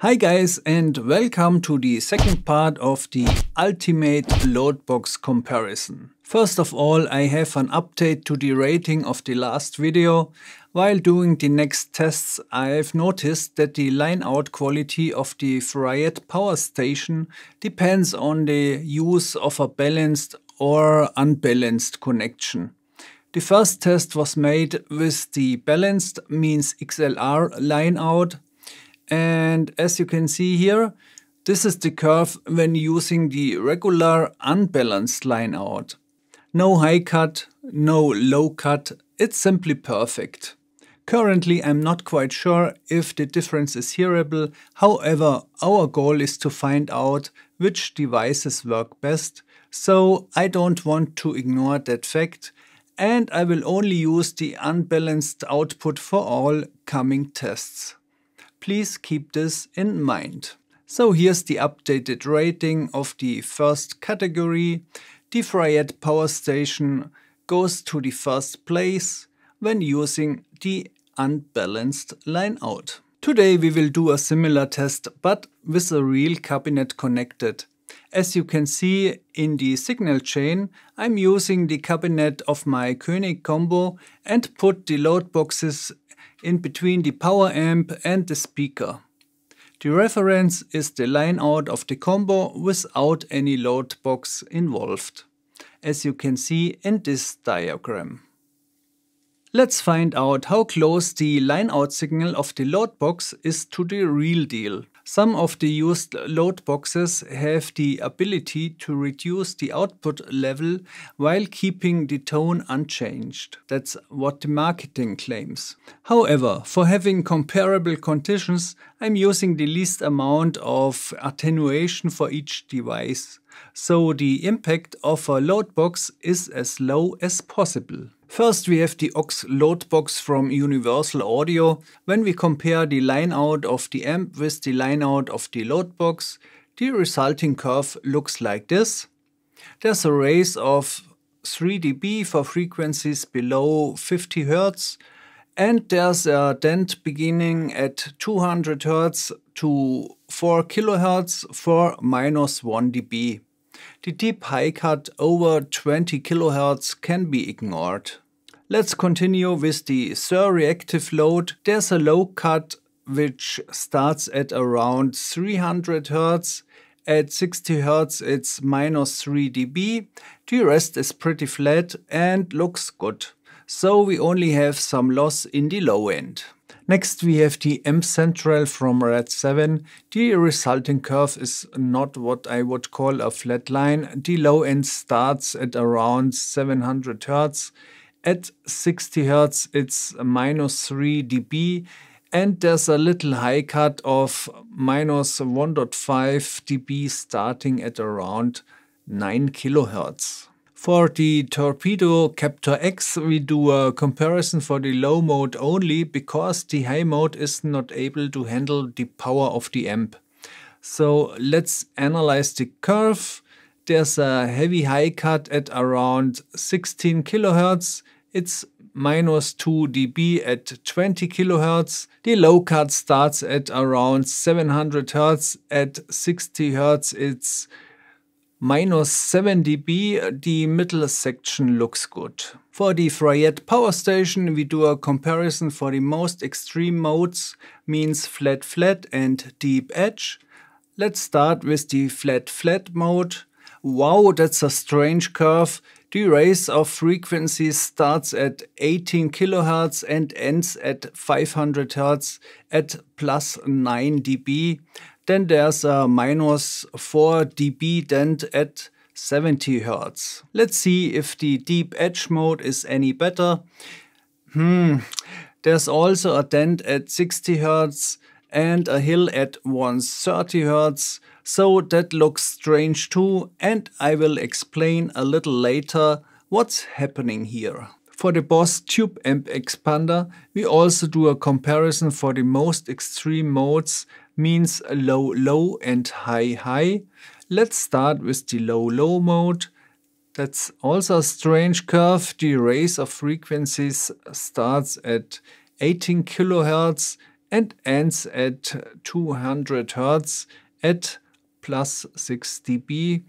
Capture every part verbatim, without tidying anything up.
Hi guys and welcome to the second part of the ultimate Loadbox comparison. First of all, I have an update to the rating of the last video. While doing the next tests, I have noticed that the line-out quality of the Fryette power station depends on the use of a balanced or unbalanced connection. The first test was made with the balanced, means X L R, line-out. And as you can see here, this is the curve when using the regular unbalanced line out. No high cut, no low cut, it's simply perfect. Currently I'm not quite sure if the difference is hearable, however our goal is to find out which devices work best, so I don't want to ignore that fact and I will only use the unbalanced output for all coming tests. Please keep this in mind. So here's the updated rating of the first category. The Fryette power station goes to the first place when using the unbalanced line out. Today we will do a similar test but with a real cabinet connected. As you can see in the signal chain, I'm using the cabinet of my König combo and put the load boxes in between the power amp and the speaker. The reference is the line out of the combo without any load box involved, as you can see in this diagram. Let's find out how close the line out signal of the load box is to the real deal. Some of the used load boxes have the ability to reduce the output level while keeping the tone unchanged. That's what the marketing claims. However, for having comparable conditions, I'm using the least amount of attenuation for each device, so the impact of a load box is as low as possible. First we have the O X load box from Universal Audio. When we compare the line out of the amp with the line out of the load box, the resulting curve looks like this. There's a raise of three decibels for frequencies below fifty hertz and there's a dent beginning at two hundred hertz to four kilohertz for minus one decibel. The deep high cut over twenty kilohertz can be ignored. Let's continue with the Suhr reactive load. There's a low cut which starts at around three hundred hertz. At sixty hertz it's minus three decibels. The rest is pretty flat and looks good. So we only have some loss in the low end. Next we have the AmpCentral from RedSeven. The resulting curve is not what I would call a flat line. The low end starts at around seven hundred hertz. At sixty hertz it's minus three decibels and there's a little high cut of minus one point five decibels starting at around nine kilohertz. For the Torpedo Captor X we do a comparison for the low mode only because the high mode is not able to handle the power of the amp. So let's analyze the curve. There's a heavy high cut at around sixteen kilohertz. It's minus two decibels at twenty kilohertz. The low cut starts at around seven hundred hertz. At sixty hertz it's minus seven decibels, the middle section looks good. For the Fryette power station we do a comparison for the most extreme modes, means flat flat and deep edge. Let's start with the flat flat mode. Wow, that's a strange curve. The raise of frequencies starts at eighteen kilohertz and ends at five hundred hertz at plus nine decibels. Then there's a minus four decibel dent at seventy hertz. Let's see if the deep edge mode is any better. Hmm, there's also a dent at sixty hertz and a hill at one hundred thirty hertz, so that looks strange too and I will explain a little later what's happening here. For the Boss Tube Amp Expander we also do a comparison for the most extreme modes, means low low and high high. Let's start with the low low mode. That's also a strange curve. The raise of frequencies starts at eighteen kilohertz and ends at two hundred hertz at plus six decibels.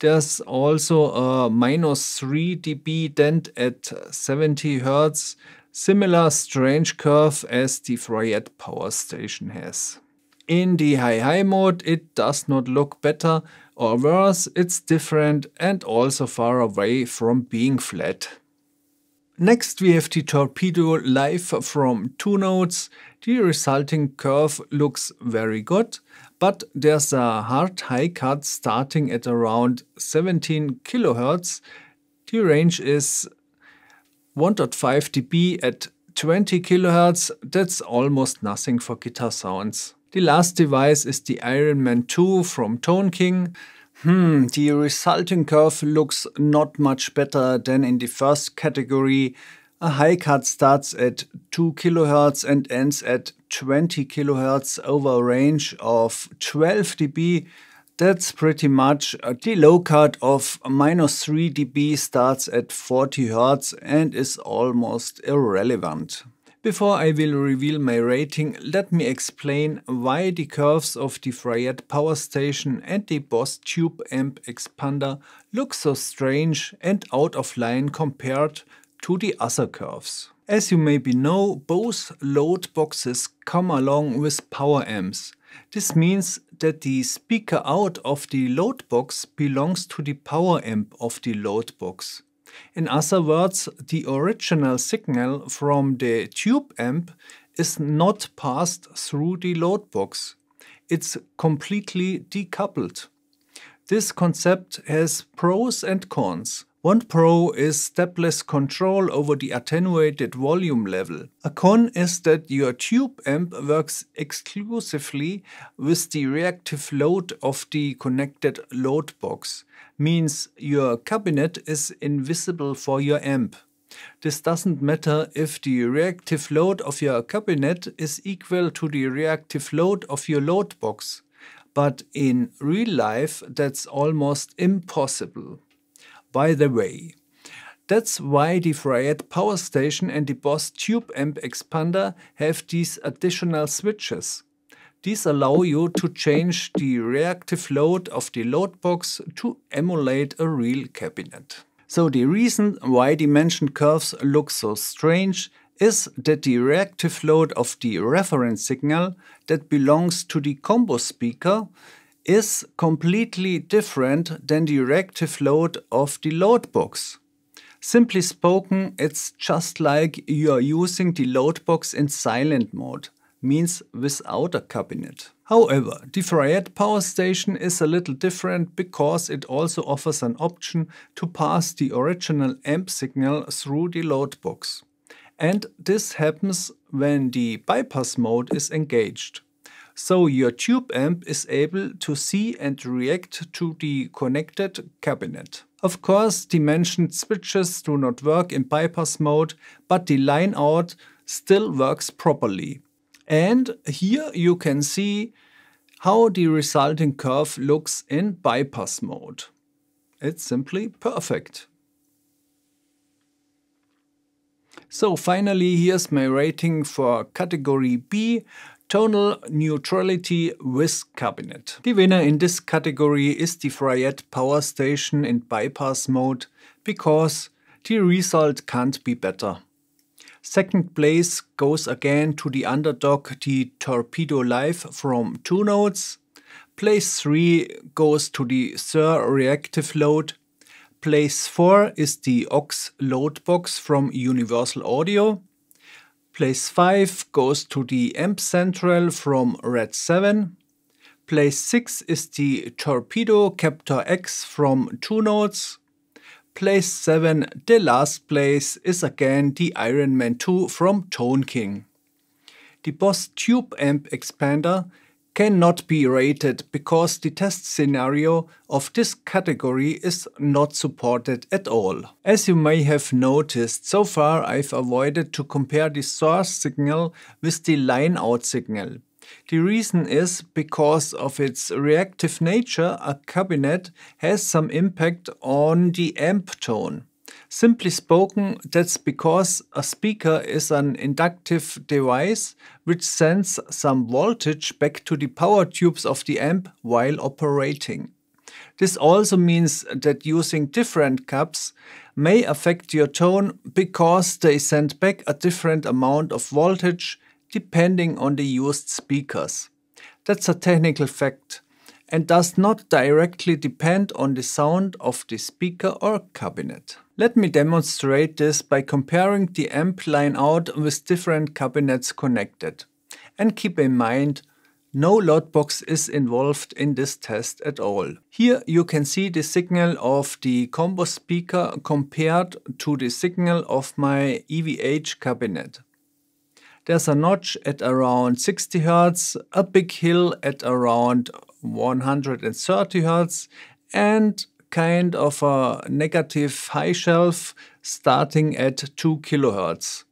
There's also a minus three decibel dent at seventy hertz, similar strange curve as the Fryette power station has. In the hi-hi mode it does not look better or worse, it's different and also far away from being flat. Next we have the Torpedo Live from Two Notes. The resulting curve looks very good, but there's a hard high cut starting at around seventeen kilohertz. The range is one point five decibels at twenty kilohertz. That's almost nothing for guitar sounds. The last device is the Ironman two from Tone King. Hmm, the resulting curve looks not much better than in the first category. A high cut starts at two kilohertz and ends at twenty kilohertz over a range of twelve decibels. That's pretty much. The low cut of minus three decibels starts at forty hertz and is almost irrelevant. Before I will reveal my rating, let me explain why the curves of the Fryette power station and the Boss Tube Amp Expander look so strange and out of line compared to the other curves. As you maybe know, both load boxes come along with power amps. This means that the speaker out of the load box belongs to the power amp of the load box. In other words, the original signal from the tube amp is not passed through the load box. It's completely decoupled. This concept has pros and cons. One pro is stepless control over the attenuated volume level. A con is that your tube amp works exclusively with the reactive load of the connected load box. Means your cabinet is invisible for your amp. This doesn't matter if the reactive load of your cabinet is equal to the reactive load of your load box. But in real life that's almost impossible. By the way, that's why the Fryette power station and the Boss Tube Amp Expander have these additional switches. These allow you to change the reactive load of the load box to emulate a real cabinet. So the reason why the mentioned curves look so strange is that the reactive load of the reference signal that belongs to the combo speaker is completely different than the reactive load of the load box. Simply spoken, it's just like you are using the load box in silent mode. Means without a cabinet. However, the Fryette power station is a little different because it also offers an option to pass the original amp signal through the load box. And this happens when the bypass mode is engaged. So your tube amp is able to see and react to the connected cabinet. Of course, the mentioned switches do not work in bypass mode, but the line out still works properly. And here you can see how the resulting curve looks in bypass mode. It's simply perfect. So finally, here's my rating for category B, tonal neutrality with cabinet. The winner in this category is the Fryette power station in bypass mode because the result can't be better. Second place goes again to the underdog, the Torpedo Live from Two Notes. Place three goes to the Suhr reactive load. Place four is the O X Loadbox from Universal Audio. Place five goes to the AmpCentral from RedSeven. Place six is the Torpedo Captor X from Two Notes. Place seven, the last place, is again the Ironman two from Tone King. The Boss Tube Amp Expander cannot be rated because the test scenario of this category is not supported at all. As you may have noticed, so far I've avoided to compare the source signal with the line-out signal. The reason is, because of its reactive nature, a cabinet has some impact on the amp tone. Simply spoken, that's because a speaker is an inductive device which sends some voltage back to the power tubes of the amp while operating. This also means that using different cups may affect your tone because they send back a different amount of voltage depending on the used speakers. That's a technical fact and does not directly depend on the sound of the speaker or cabinet. Let me demonstrate this by comparing the amp line out with different cabinets connected. And keep in mind, no Loadbox is involved in this test at all. Here you can see the signal of the combo speaker compared to the signal of my E V H cabinet. There's a notch at around sixty hertz, a big hill at around one hundred thirty hertz and kind of a negative high shelf starting at two kilohertz.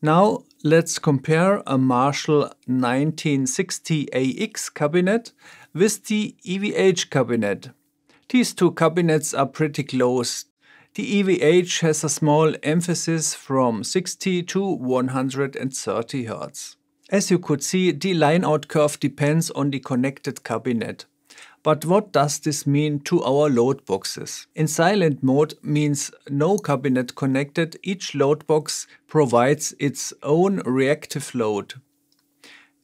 Now let's compare a Marshall nineteen sixty A X cabinet with the E V H cabinet. These two cabinets are pretty close. The E V H has a small emphasis from sixty to one hundred thirty hertz. As you could see, the line-out curve depends on the connected cabinet. But what does this mean to our load boxes? In silent mode means no cabinet connected, each load box provides its own reactive load.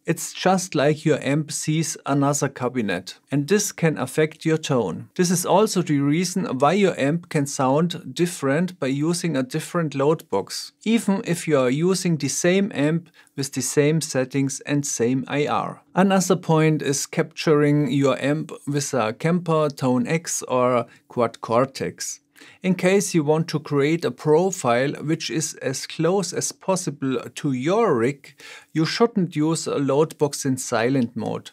It's just like your amp sees another cabinet, and this can affect your tone. This is also the reason why your amp can sound different by using a different load box, even if you are using the same amp with the same settings and same I R. Another point is capturing your amp with a Kemper, Tone X or Quad Cortex. In case you want to create a profile which is as close as possible to your rig, you shouldn't use a Loadbox in silent mode.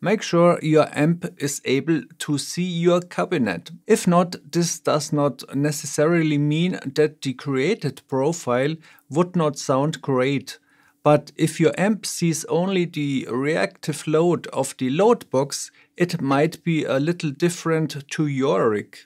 Make sure your amp is able to see your cabinet. If not, this does not necessarily mean that the created profile would not sound great. But if your amp sees only the reactive load of the Loadbox, it might be a little different to your rig.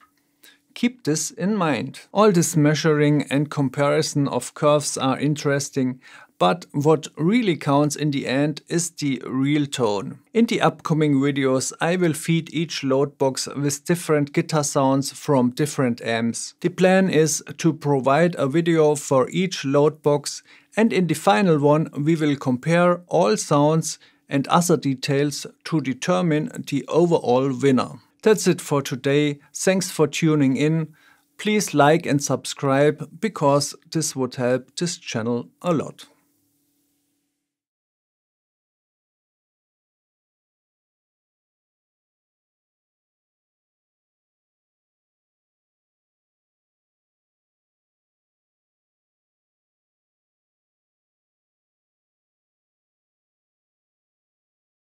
Keep this in mind. All this measuring and comparison of curves are interesting, but what really counts in the end is the real tone. In the upcoming videos, I will feed each Loadbox with different guitar sounds from different amps. The plan is to provide a video for each Loadbox, and in the final one, we will compare all sounds and other details to determine the overall winner. That's it for today. Thanks for tuning in. Please like and subscribe because this would help this channel a lot.